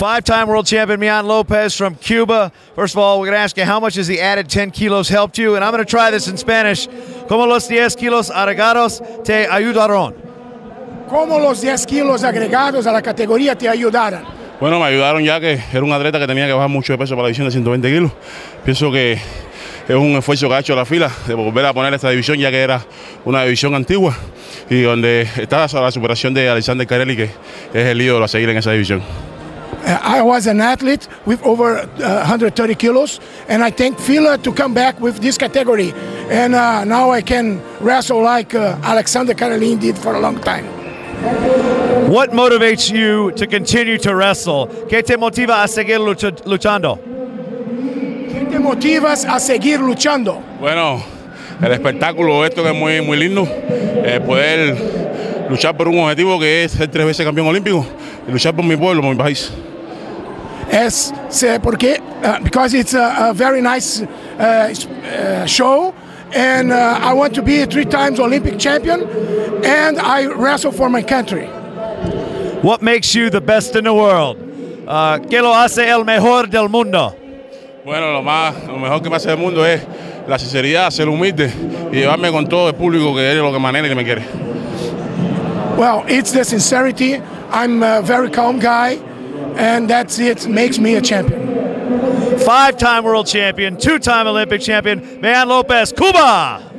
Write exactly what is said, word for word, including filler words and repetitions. Five-time world champion Mijaín López from Cuba. First of all, we're going to ask you, how much has the added ten kilos helped you? And I'm going to try this in Spanish. Como los diez kilos agregados te ayudaron? Como los diez kilos agregados a la categoría te ayudaron? Bueno, me ayudaron ya que era un atleta que tenía que bajar mucho de peso para la división de ciento veinte kilos. Pienso que es un esfuerzo que ha hecho la fila de volver a poner esta división, ya que era una división antigua y donde está la superación de Alexander Karelin, que es el ídolo a seguir en esa división. Uh, I was an athlete with over uh, one hundred thirty kilos, and I thank Fila to come back with this category. And uh, now I can wrestle like uh, Alexander Karelin did for a long time. What motivates you to continue to wrestle? ¿Qué te motiva a seguir luchando? ¿Qué te motivas a seguir luchando? Bueno, el espectáculo esto que es muy, muy lindo, eh, poder luchar por un objetivo que es ser tres veces campeón olímpico y luchar por mi pueblo, por mi país. Es porque uh, because it's a, a very nice uh, uh, show, and uh, I want to be a three times Olympic champion, and I wrestle for my country. What makes you the best in the world? Uh, ¿Qué lo hace el mejor del mundo? Bueno, lo más, lo mejor que me hace del mundo es la sinceridad, ser humilde y llevarme con todo el público, que es lo que manera y que me quiere. Well, it's the sincerity. I'm a very calm guy, and that's it. Makes me a champion. Five-time world champion, two-time Olympic champion, Mijaín López, Cuba.